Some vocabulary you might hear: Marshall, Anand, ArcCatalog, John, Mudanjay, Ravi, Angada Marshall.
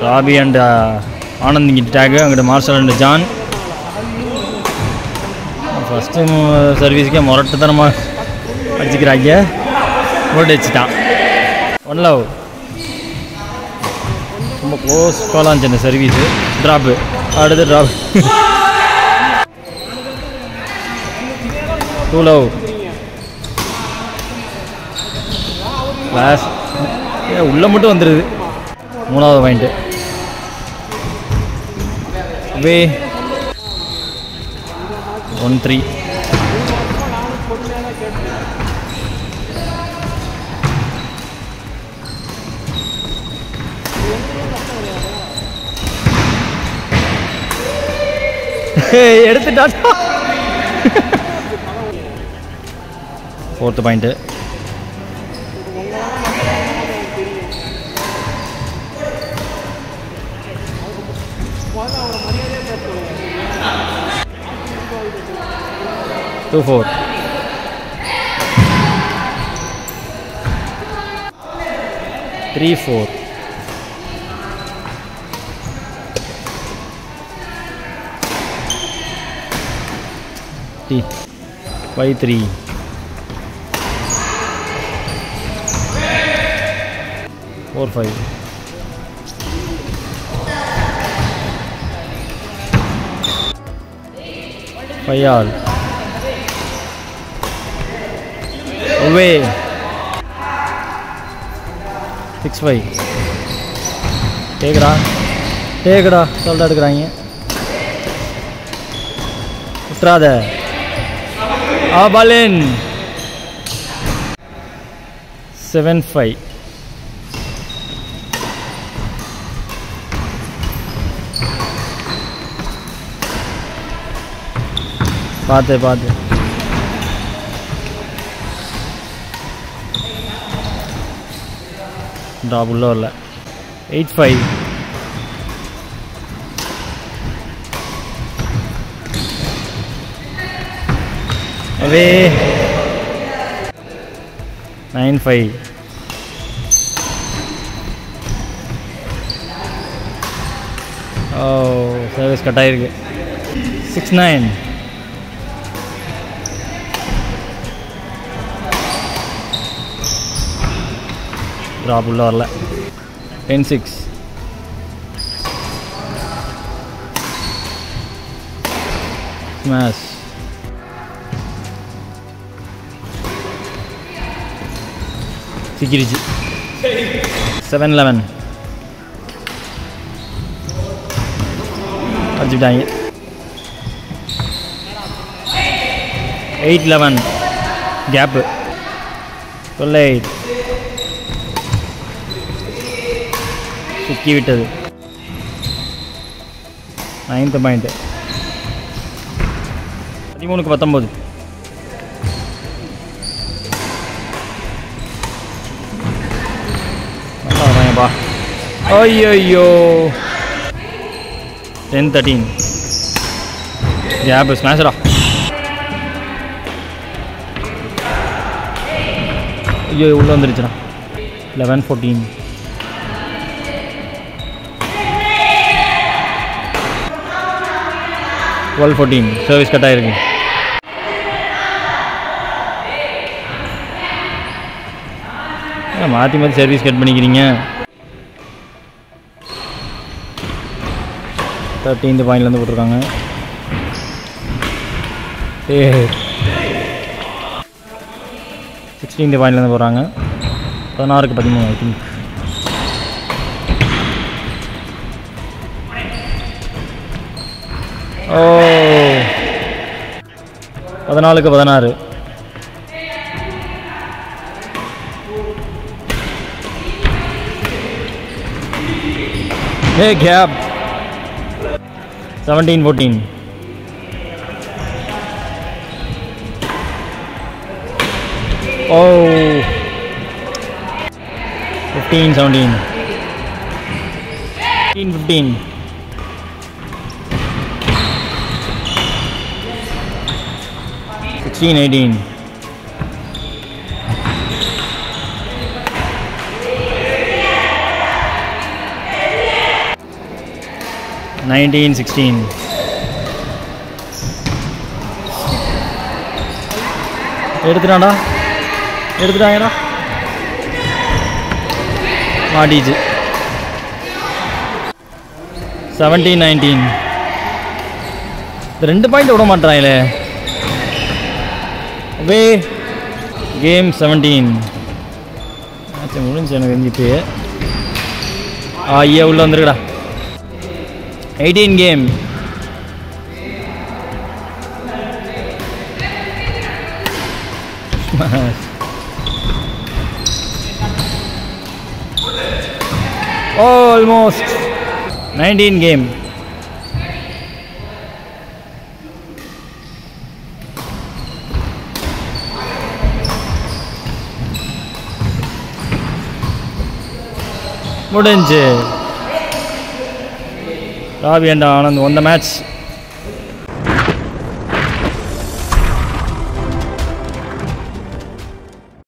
Ravi and Anand get tagged. Angada Marshall and John. First service ke moratta tharma ajikragya. What is it? One love. Close call on the service. Drop. Out of the drop. Too low. Class. Yeah, ulla muttu vandrudhu. Moonavadhu point. Way. 1-3. Hey, eduthu. Fourth point. Two four. Three four. Three. 5-3. 4-5. 5 all. Away. 6-5. Take it. Sold out. Utrada. Abalin. 7-5. 5 double over 8-5 away 9-5 oh service cut aayirukku 6-9 drop ulla varala 10-6 smash 6-6 7-11 ajudai 8-11 gap 12-8 give it to 9th point 13-19 ayyo 10-13 yeah but smash it off ayyo ulla vandiruchana 11-14 12-14 service cut aayirukku 3 service cut panikireenga 13th point la poturanga eh 16th point la poraanga 16-13 I think oh 14-16 hey gap 17-14 oh 15-17 15-15 16-18 19-16. எடுத்துட்டான்டா எடுத்துட்டாங்கடா மாடிச்சு 17-19. இந்த 2 point விட மாட்டாங்களே. வே game 17. ஆச்சு முடிஞ்சு எனக்கு தெரிஞ்சிட்டு ஐயா உள்ள வந்துருக்கடா. 18 game. Almost. 19 game. Mudanjay. Ravi and Anand won the match.